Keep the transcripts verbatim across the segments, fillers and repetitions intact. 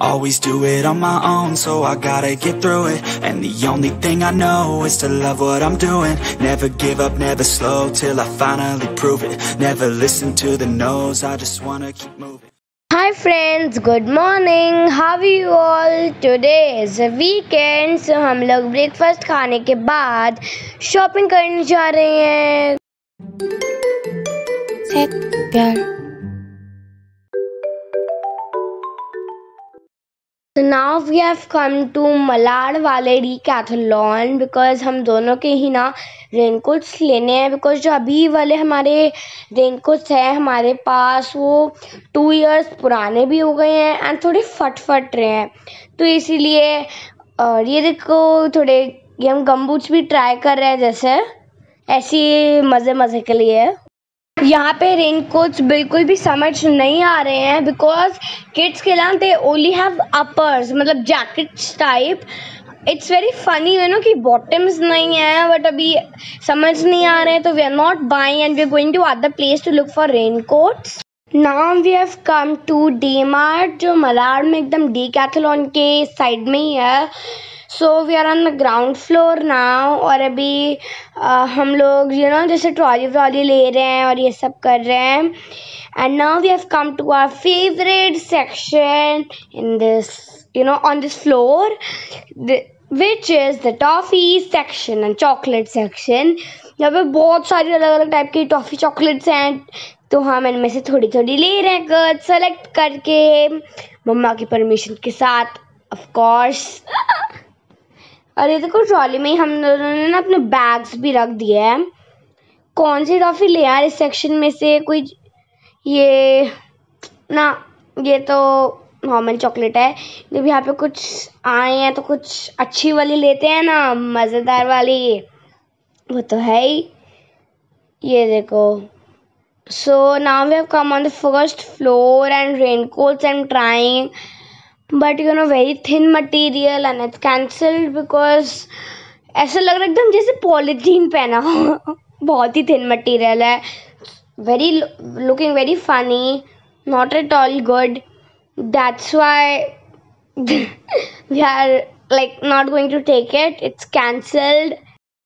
Always do it on my own, so I gotta get through it. And the only thing I know is to love what I'm doing. Never give up, never slow, till I finally prove it. Never listen to the no's, I just wanna keep moving. Hi friends, good morning, how are you all? Today is a weekend, so हम लोग breakfast खाने के बाद shopping करने जा रहे हैं। Set प्यार। So now we have come to Malad वाले Decathlon because हम दोनों के ही ना रेनकोट्स लेने हैं, because जो अभी वाले हमारे रेनकोट्स हैं हमारे पास वो टू इयर्स पुराने भी हो गए हैं एंड थोड़े फट फट रहे हैं, तो इसीलिए और ये देखो थोड़े ये हम गम्बूट्स भी ट्राई कर रहे हैं जैसे ऐसे मज़े मज़े के लिए। यहाँ पे रेनकोट्स बिल्कुल भी समझ नहीं आ रहे हैं बिकॉज किड्स के लिए दे ओनली हैव अपर्स मतलब jackets type. It's very funny you know कि बॉटम्स नहीं है बट अभी समझ नहीं आ रहे हैं, तो we are not buying and we are going to other place to look for raincoats. Now we have come to DMart जो मलाड में एकदम Decathlon के साइड में ही है। So we are on the ground floor now और अभी आ, हम लोग यू नो जैसे ट्रॉली व्रॉली ले रहे हैं और ये सब कर रहे हैं। And now we have come to our favourite section in this you know on this floor which is the toffee section and chocolate section. यहाँ पे बहुत सारी अलग अलग टाइप की टॉफ़ी चॉकलेट्स हैं, तो हम इनमें से थोड़ी थोड़ी ले रहे हैं कुछ सेलेक्ट करके मम्मा की परमिशन के साथ ऑफकोर्स। और ये देखो ट्रॉली में ही हम दोनों ने ना अपने बैग्स भी रख दिए हैं। कौन सी टॉफ़ी ले यार इस सेक्शन में से, कोई ये ना ये तो नॉर्मल चॉकलेट है। जब यहाँ पे कुछ आए हैं तो कुछ अच्छी वाली लेते हैं ना मज़ेदार वाली, वो तो है ही। ये देखो so now we have come on the first floor and raincoats and trying but you know very thin material and it's cancelled because ऐसा लग रहा है एकदम जैसे पॉलीथीन पहना हो बहुत ही थिन मटीरियल है। Very looking very funny not at all good, that's why we are like not going to take it, it's cancelled.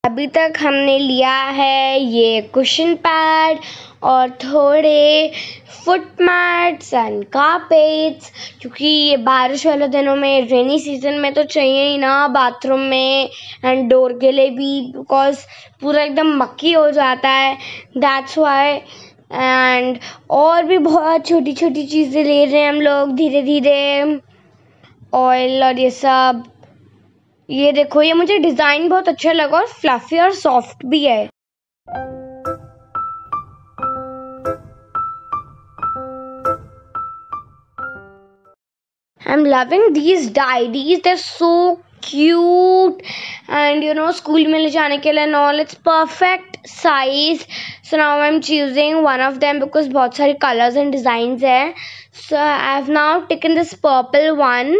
अभी तक हमने लिया है ये कुशन पैड और थोड़े फुट मैट्स एंड कार्पेट्स क्योंकि ये बारिश वाले दिनों में रेनी सीजन में तो चाहिए ही ना बाथरूम में एंड डोर के लिए भी बिकॉज पूरा एकदम मक्की हो जाता है, दैट्स वाई। एंड और भी बहुत छोटी छोटी चीज़ें ले रहे हैं हम लोग धीरे धीरे, ऑयल और ये सब। ये देखो ये मुझे डिज़ाइन बहुत अच्छा लगा और फ्लफी और सॉफ्ट भी है। I'm loving these diaries, they're so cute and you know school में ले जाने के लिए no it's perfect size. So now I'm choosing one of them because बहुत सारे colors and designs हैं. So I've now taken this purple one.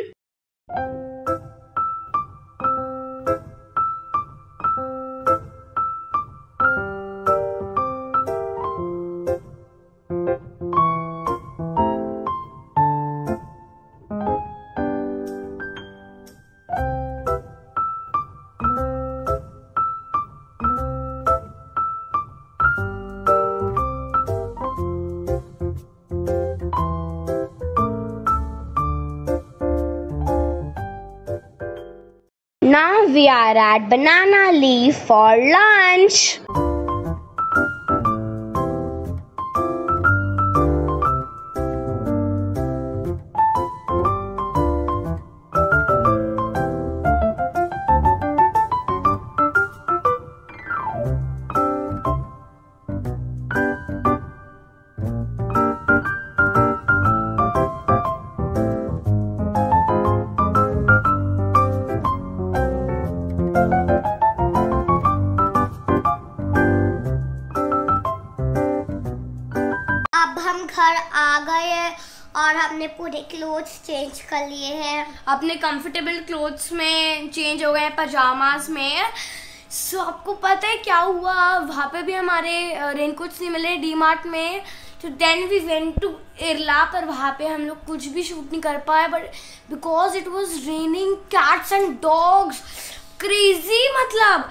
Now we are at Banana Leaf for lunch. घर आ गए हैं और हमने पूरे क्लोथ्स चेंज कर लिए हैं, अपने कंफर्टेबल क्लोथ्स में चेंज हो गए हैं पजामास में। सो so, आपको पता है क्या हुआ, वहाँ पे भी हमारे रेनकोट्स नहीं मिले डी-मार्ट में, तो then we went to Irla, पर वहाँ पे हम लोग कुछ भी शूट नहीं कर पाए, but because it was raining cats and dogs crazy मतलब।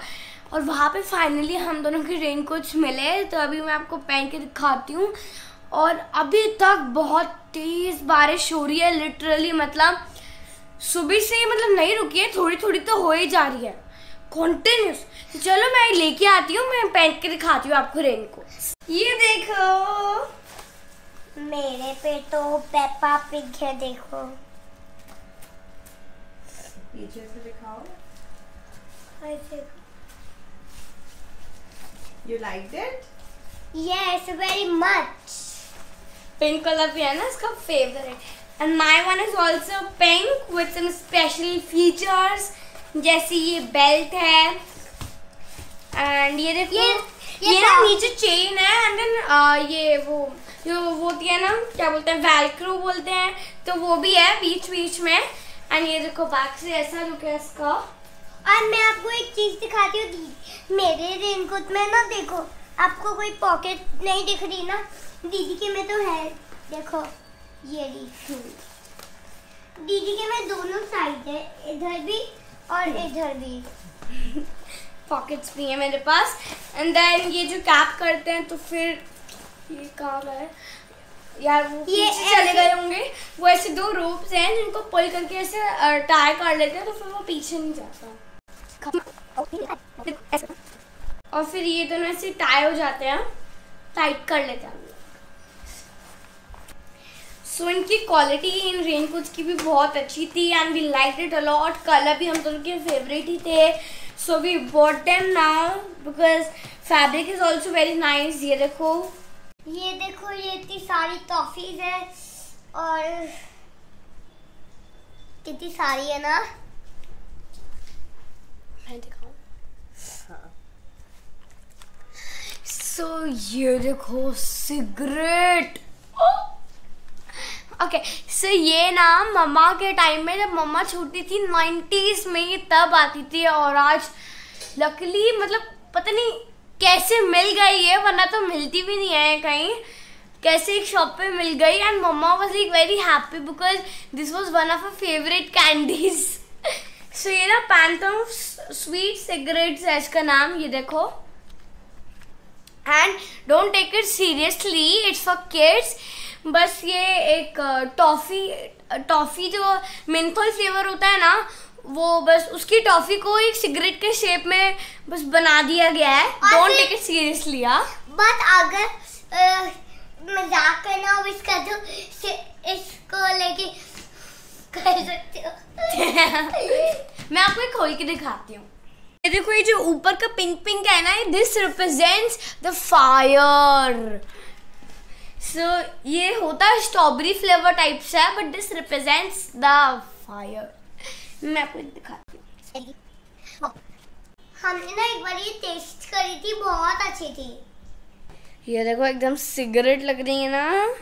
और वहाँ पे फाइनली हम दोनों के रेन कोट्स मिले, तो अभी मैं आपको पहन के दिखाती हूँ। और अभी तक बहुत तेज़ बारिश हो रही है लिटरली, मतलब सुबह से मतलब नहीं रुकी है, थोड़ी थोड़ी तो हो ही जा रही है कॉन्टिन्यूस। तो चलो मैं लेके आती हूँ, मैं पहन के दिखाती हूँ आपको रेन कोट्स। ये देखो मेरे पे तो पेप्पा पिग है, देखो पीछे से दिखाओ। You liked it? Yes, very much. Pink color भी है ना इसका favorite. And my one is also pink with some special features. जैसे ये belt है. And ये देखो ये, ये, ये ना नीचे chain है and then uh, ये वो जो होती है ना क्या बोलते हैं velcro बोलते हैं, तो वो भी है बीच बीच में। And ये देखो back से ऐसा look है इसका। और मैं आपको एक चीज़ दिखाती हूँ दीदी, मेरे रेनकोट में ना देखो आपको कोई पॉकेट नहीं दिख रही ना, दीदी के में तो है, देखो ये देखो दीदी के में दोनों साइड है, इधर भी और इधर भी पॉकेट्स भी है मेरे पास। एंड देन ये जो कैप करते हैं तो फिर ये कहाँ है यार, वो ये चले गए होंगे, वो ऐसे दो रोप्स हैं जिनको पुल करके ऐसे टाई कर लेते हैं तो फिर वो पीछे नहीं जाता, और फिर ये दोनों ऐसे टाई हो जाते हैं, टाइट कर लेते हैं। सो so, इनकी क्वालिटी इन रेनकोट्स की भी बहुत अच्छी थी and we like it a lot. Colour भी हम दोनों के फेवरेट ही थे, so we bought them now because fabric is also very nice. ये देखो ये देखो ये इतनी सारी टॉफीज है और कितनी सारी है ना, मैं दिखाऊं? हाँ। सो so, ये देखो सिगरेट। ओके सो ये ना मम्मा के टाइम में, जब मम्मा छोटी थी नाइन्टीज में ये तब आती थी, और आज लकली मतलब पता नहीं कैसे मिल गई है, वरना तो मिलती भी नहीं है कहीं, कैसे एक शॉप पे मिल गई। And mamma was like very happy because this was one of a favourite candies. सो ये ना पैंथम स्वीट सिगरेट्स है इसका नाम, ये देखो। And don't take it seriously, it's for kids. बस ये एक टॉफ़ी टॉफ़ी जो मेंथोल फ्लेवर होता है ना, वो बस उसकी टॉफी को एक सिगरेट के शेप में बस बना दिया गया है। Don't take it seriously. But अगर मजाक करना हो इसका तो इसको लेके कर सकते हो। मैं आपको खोल के दिखाती हूँ। ये देखो ये जो ऊपर का पिंक पिंक है ना, ये दिस रिप्रेजेंट्स द फायर। सो ये होता है स्ट्रॉबेरी फ्लेवर टाइप से, but this represents the fire. मैं आपको दिखाती हूँ। हमने ना एक बार ये टेस्ट करी थी, बहुत अच्छी थी। ये देखो एकदम सिगरेट लग रही है ना।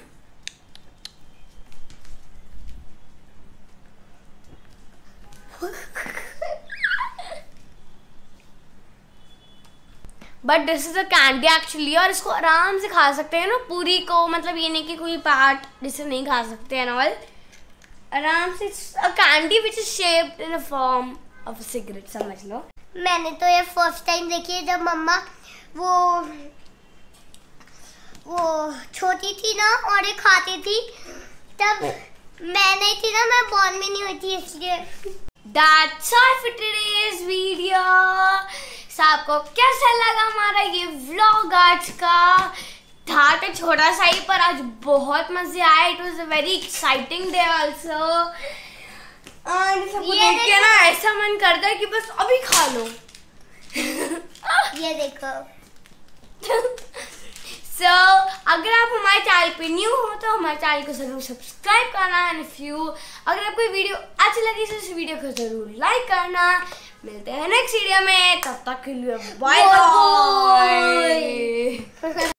But this is a candy actually, और इसको आराम से खा सकते हैं ना पूरी को, मतलब ये नहीं कि कोई पार्ट जिसे नहीं खा सकते हैं नॉल, आराम से candy which is shaped in the form of cigarette समझ लो। मैंने तो ये फर्स्ट टाइम देखी है जब मम्मा वो वो छोटी थी ना और ये खाती थी, तब मैं नहीं थी ना, मैं बॉर्न में नहीं हुई थी इसलिए। That's all for today's video. सो आपको कैसा लगा हमारा ये व्लॉग आज का? था तो छोटा सा ही, पर आज बहुत मजे आए। It was a very exciting day also. ये देख के ना ऐसा मन करता है कि बस अभी खा लो। ये देखो। सो अगर आप हमारे चैनल पे न्यू हो तो हमारे चैनल को जरूर सब्सक्राइब करना। एंड इफ यू अगर आपको वीडियो अच्छी लगी तो इस वीडियो को जरूर लाइक करना। मिलते हैं नेक्स्ट वीडियो में, तब तक के लिए बाय बाय।